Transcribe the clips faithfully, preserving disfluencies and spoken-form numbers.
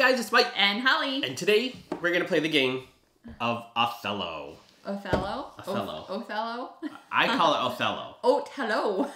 Hey guys, it's Mike and Holly, and today we're gonna play the game of Othello. Othello. Othello. O Othello. I call it Othello. Othello.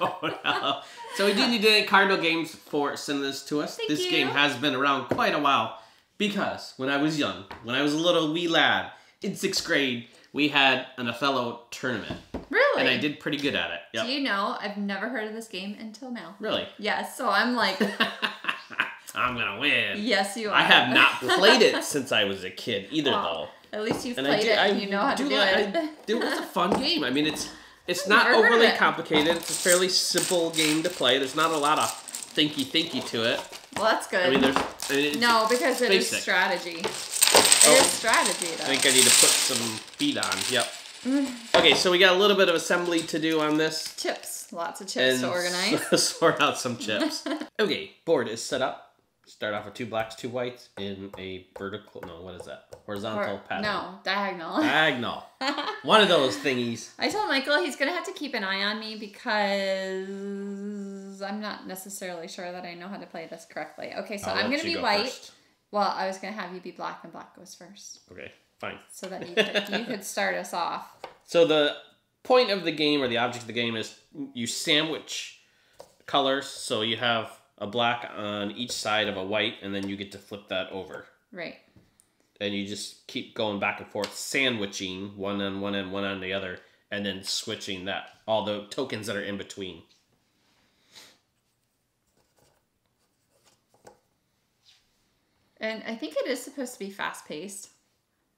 Othello. So we do need to thank Cardinal Games for sending this to us. Thank this you. game has been around quite a while because when I was young, when I was a little wee lad in sixth grade, we had an Othello tournament. Really? And I did pretty good at it. Yep. Do you know? I've never heard of this game until now. Really? Yes. Yeah, so I'm like. I'm going to win. Yes, you are. I have not played it since I was a kid either, well, though. At least you've and played do, it and I you know how to do, do it. I, it was a fun game. I mean, it's it's not overly it. complicated. It's a fairly simple game to play. There's not a lot of thinky-thinky to it. Well, that's good. I mean, there's... I mean, it's no, because it basic. is strategy. It oh, is strategy, though. I think I need to put some feet on. Yep. Mm. Okay, so we got a little bit of assembly to do on this. Chips. Lots of chips and to organize. So, sort out some chips. Okay, board is set up. Start off with two blacks, two whites in a vertical, no, what is that? Horizontal or, pattern. No, diagonal. Diagonal. One of those thingies. I told Michael he's going to have to keep an eye on me because I'm not necessarily sure that I know how to play this correctly. Okay, so I'll I'm going to be go white. First. Well, I was going to have you be black and black goes first. Okay, fine. So that you could, you could start us off. So the point of the game or the object of the game is you sandwich colors, so you have a black on each side of a white, and then you get to flip that over. Right. And you just keep going back and forth, sandwiching one on one end, one on the other, and then switching that, all the tokens that are in between. And I think it is supposed to be fast-paced,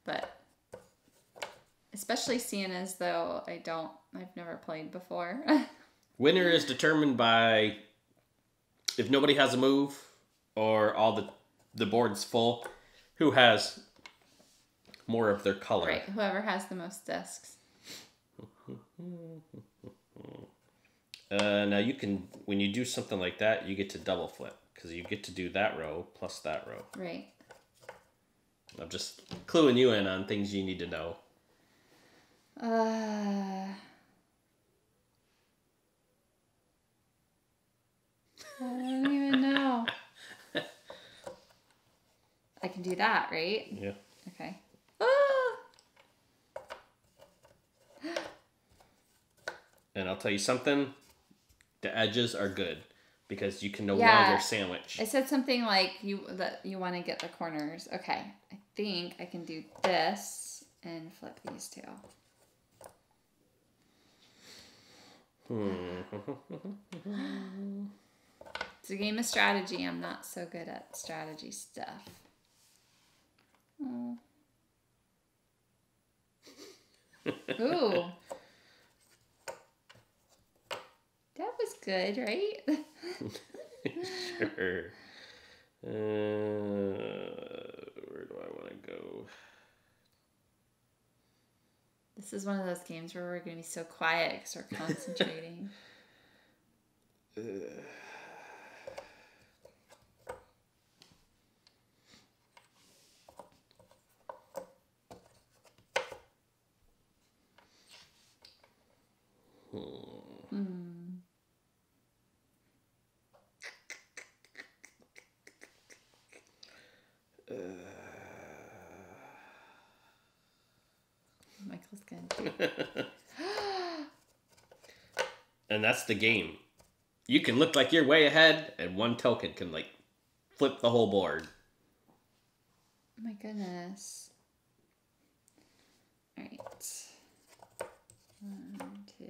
but especially seeing as though I don't, I've never played before. Winner is determined by... if nobody has a move or all the the board's full, who has more of their color? Right, whoever has the most discs. Uh, now you can, when you do something like that, you get to double flip because you get to do that row plus that row. Right. I'm just cluing you in on things you need to know. Uh... I don't even know. I can do that, right? Yeah. Okay. Ah! And I'll tell you something. The edges are good because you can no yeah. longer sandwich. I said something like you that you want to get the corners. Okay. I think I can do this and flip these two. Hmm. It's a game of strategy. I'm not so good at strategy stuff. Oh. Ooh. That was good, right? Sure. Uh, where do I want to go? This is one of those games where we're going to be so quiet because we're concentrating. uh. Hmm. Uh, Michael's gonna And that's the game. You can look like you're way ahead, and one token can like flip the whole board. Oh my goodness. All right. One, two.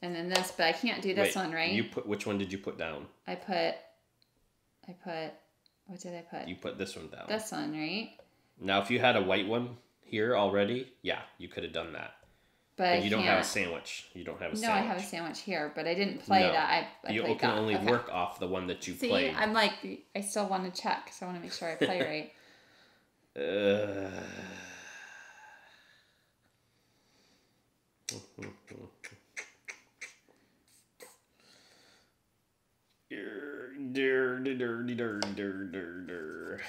And then this, but I can't do this Wait, one, right? You put which one did you put down? I put, I put, what did I put? You put this one down. This one, right? Now, if you had a white one here already, yeah, you could have done that. But, but you don't have a sandwich. You don't have a no, sandwich. No, I have a sandwich here, but I didn't play no, that. I, I you played can that. only okay. work off the one that you See, played. See, I'm like, I still want to check, so I want to make sure I play right. uh... Der, der, der, der, der, der.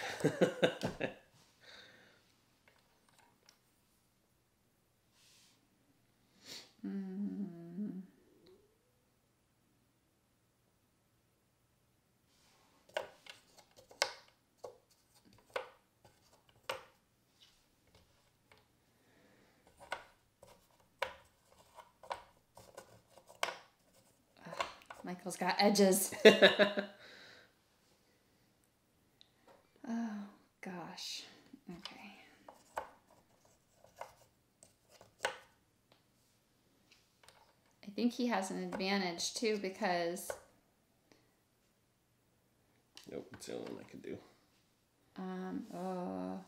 mm. Michael's got edges. Oh, gosh. Okay. I think he has an advantage, too, because... Nope, it's the only one I can do. Um, oh...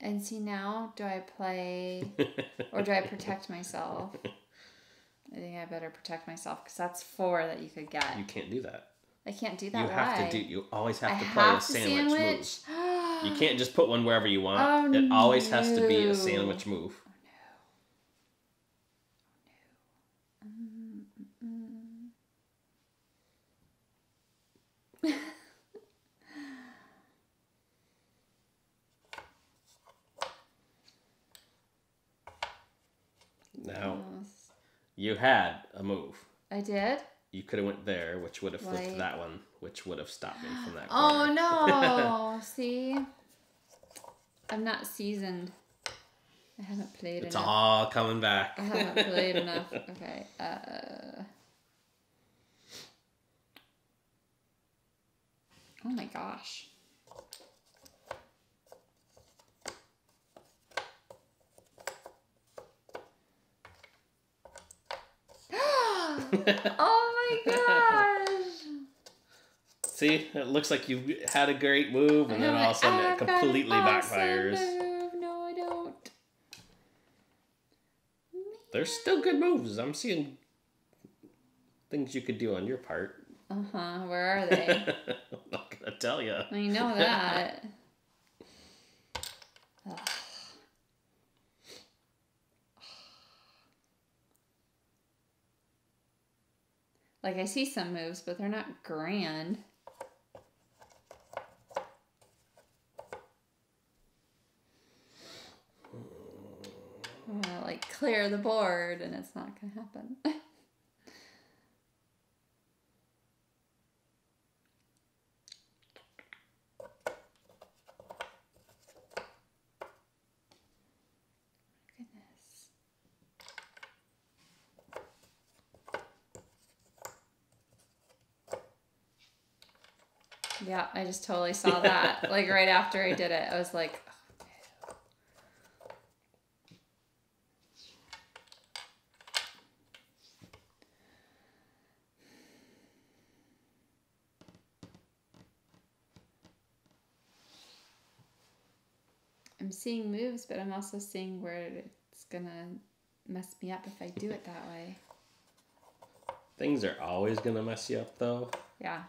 And see now, do I play or do I protect myself? I think I better protect myself because that's four that you could get. You can't do that. I can't do that. You have why? to do. You always have I to play have a sandwich, sandwich move. You can't just put one wherever you want. Oh, it always no. has to be a sandwich move. Oh no! Oh, no. Mm-mm. Now, you had a move. I did? You could have went there, which would have flipped like... that one, which would have stopped me from that corner. Oh, no. See? I'm not seasoned. I haven't played it's enough. It's all coming back. I haven't played enough. Okay. Uh... Oh, my gosh. Oh my gosh! See, it looks like you had a great move, and then all of a sudden it completely backfires. No, I don't. There's still good moves. I'm seeing things you could do on your part. Uh huh. Where are they? I'm not gonna tell you. I know that. Ugh. Like, I see some moves, but they're not grand. I want to, like, clear the board, and it's not going to happen. Yeah, I just totally saw that. Like right after I did it, I was like, oh, I'm seeing moves, but I'm also seeing where it's gonna mess me up if I do it that way. Things are always gonna mess you up though. Yeah.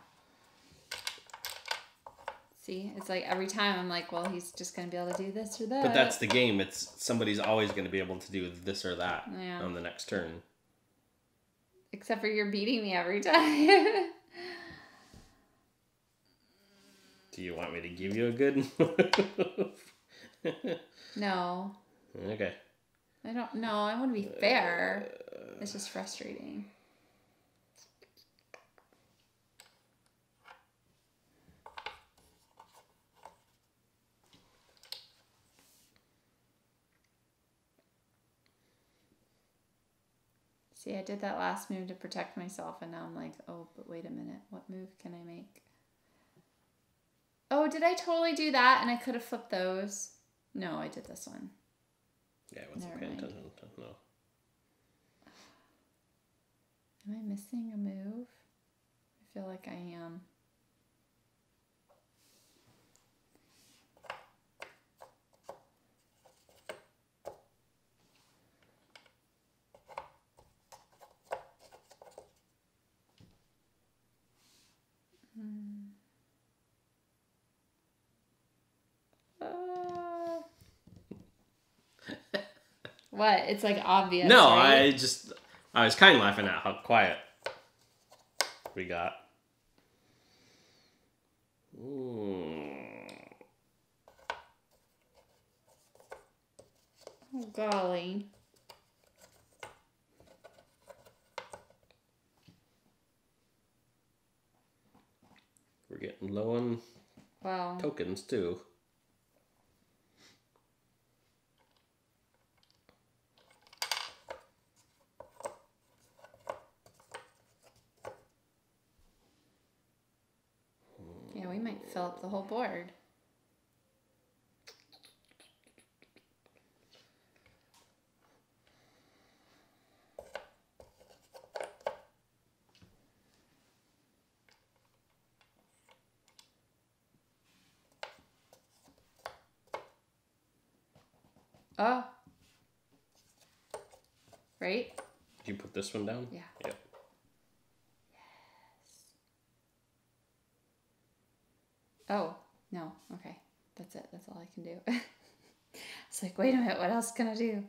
It's like every time I'm like, well, he's just going to be able to do this or that. But that's the game. It's somebody's always going to be able to do this or that yeah. on the next turn. Except for you're beating me every time. Do you want me to give you a good move? No. Okay. I don't know. I want to be fair. Uh, it's just frustrating. See, I did that last move to protect myself, and now I'm like, oh, but wait a minute. What move can I make? Oh, did I totally do that? And I could have flipped those. No, I did this one. Yeah, it wasn't paying attention. No. Am I missing a move? I feel like I am. What? It's like obvious. No, right? I just, I was kind of laughing at how quiet we got. Ooh. Oh, golly. We're getting low on wow. tokens too. fill up the whole board. Oh. Right? Did you put this one down? Yeah. Yep. Yes. Oh, no. Okay. That's it. That's all I can do. It's like, wait a minute. What else can I do?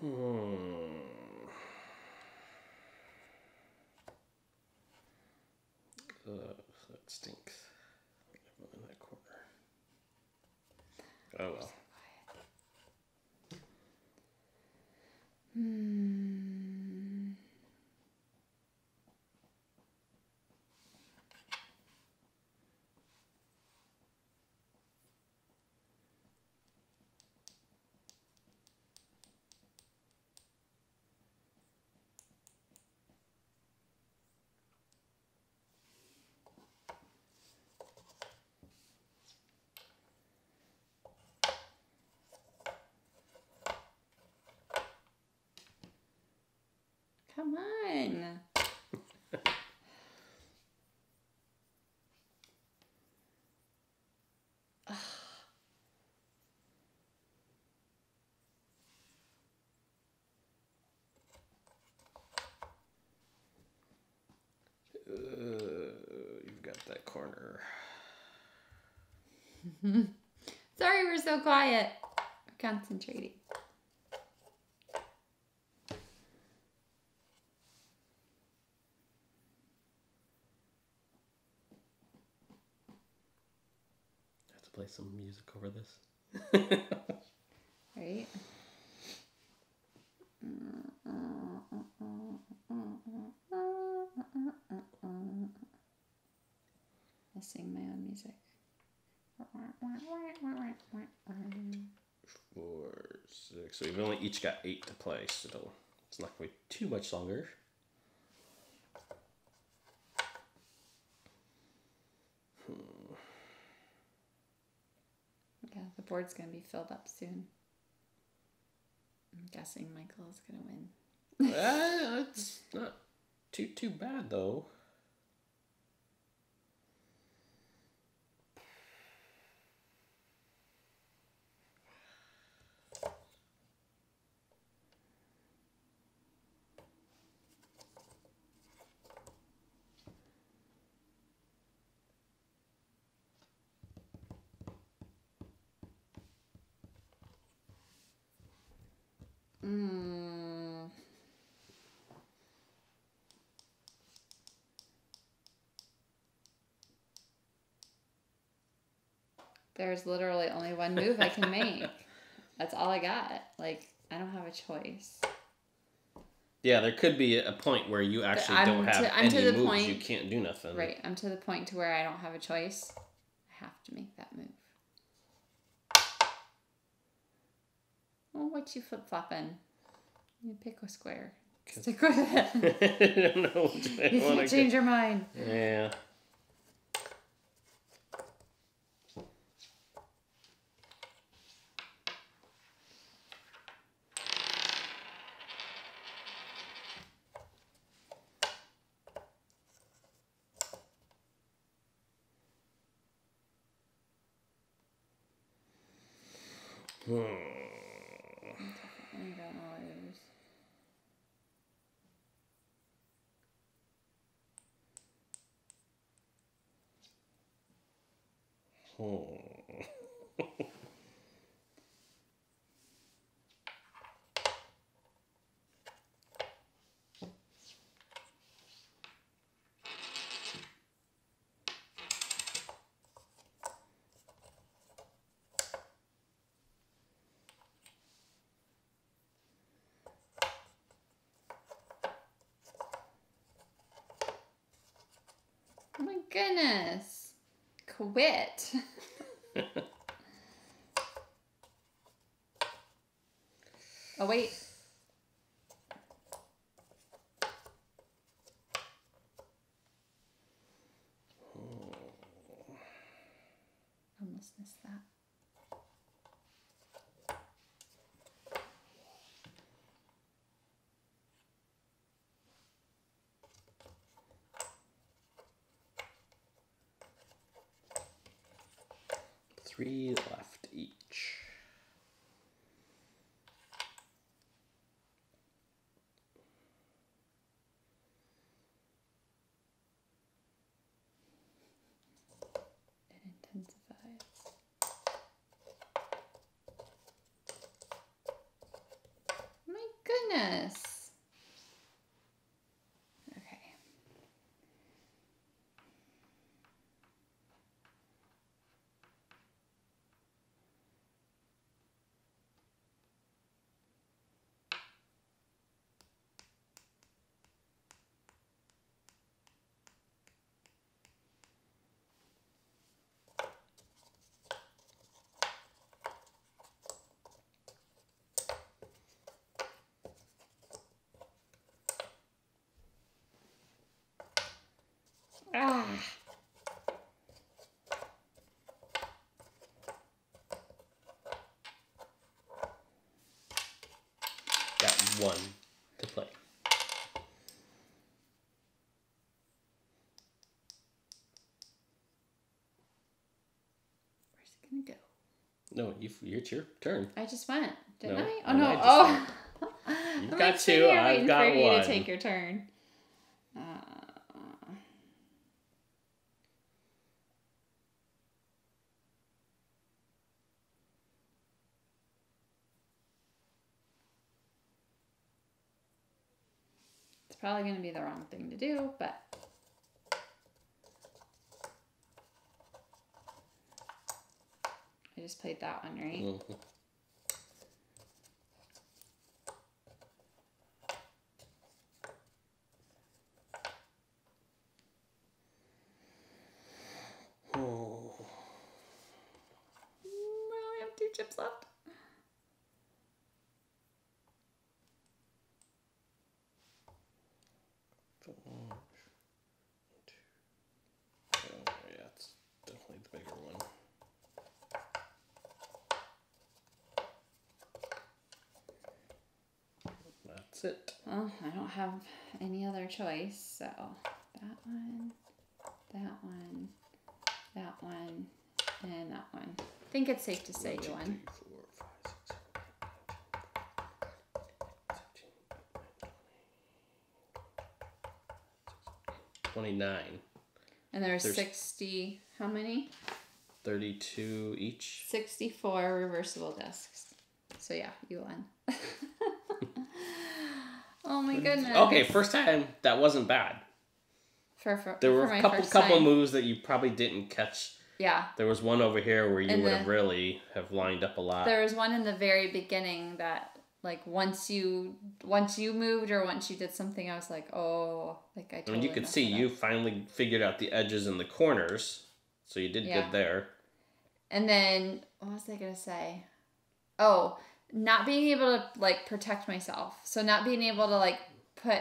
Hmm. Ugh, that stinks. Oh well. Hmm. Come on. uh, you've got that corner. Sorry, we're so quiet. We're concentrating. Play some music over this. Right? I'll sing my own music. Four, six. So we've only each got eight to play, so it's not going to be too much longer. The board's going to be filled up soon. I'm guessing Michael's going to win. Well, it's not too, too bad, though. Mm. There's literally only one move I can make. That's all I got. Like, I don't have a choice. Yeah, there could be a point where you actually don't have to, any to moves. Point, you can't do nothing. Right. I'm to the point to where I don't have a choice. I have to make that move. Well, what you flip-flopping? You pick a square. Stick with it. I don't know which way I you can't wanna change go. Your mind. Yeah. Hmm. Oh. Oh my goodness. Quit. Oh, wait. three left each. It intensifies. My goodness. Ah. Got one to play. Where's it gonna go? No, you, it's your turn. I just went, didn't no, I? Oh no! I oh, you've I'm got like two. I've got for you one. To take your turn. Uh, Probably going to be the wrong thing to do, but I just played that one, right? Mm-hmm. Oh. I only have two chips left. It. Well, I don't have any other choice, so that one, that one, that one, and that one. I think it's safe to say you won. twenty-nine. And there's there's sixty, how many? thirty-two each. sixty-four reversible discs. So yeah, you won. Oh my goodness. Okay, first time, that wasn't bad. For, for, there were for a couple couple time. moves that you probably didn't catch. Yeah. There was one over here where you and would the, have really have lined up a lot. There was one in the very beginning that like once you once you moved or once you did something, I was like, oh, like I totally And you could see you finally figured out the edges and the corners. So you did yeah. good there. And then what was I gonna say? Oh, not being able to like protect myself. So not being able to like put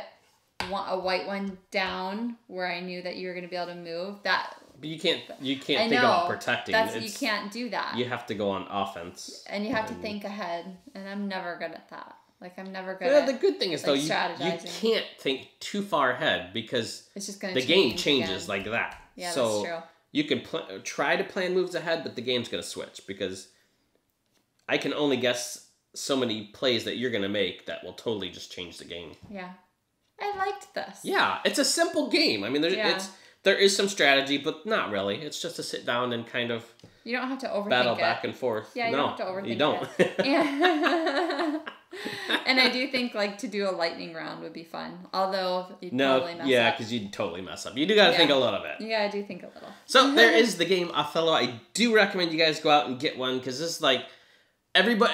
one, a white one down where I knew that you were going to be able to move. That But you can't you can't I think know, about protecting. That's, you can't do that. You have to go on offense. And you have and... to think ahead, and I'm never good at that. Like I'm never good yeah, at the good thing is like, though you, strategizing. You can't think too far ahead because it's just gonna the change game changes again. Like that. Yeah, so that's true. You can pl try to plan moves ahead, but the game's going to switch because I can only guess so many plays that you're going to make that will totally just change the game. Yeah. I liked this. Yeah. It's a simple game. I mean, there's, yeah. it's, there is some strategy, but not really. It's just to sit down and kind of you don't have to overthink battle it. back and forth. Yeah, you no, don't have to overthink it. You don't. It. Yeah. And I do think, like, to do a lightning round would be fun. Although, you'd no, totally mess yeah, up. Yeah, because you'd totally mess up. You do got to yeah. think a little bit. Yeah, I do think a little. So, there is the game Othello. I do recommend you guys go out and get one because this is, like, everybody...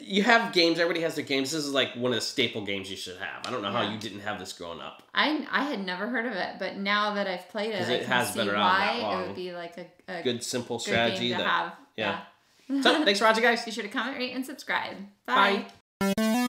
You have games. Everybody has their games. This is like one of the staple games you should have. I don't know yeah. how you didn't have this growing up. I I had never heard of it, but now that I've played it, it I has can been see around why that long. It would be like a, a good simple good strategy game to that, have. Yeah. yeah. So thanks for watching, guys. Be sure to comment, rate, and subscribe. Bye. Bye.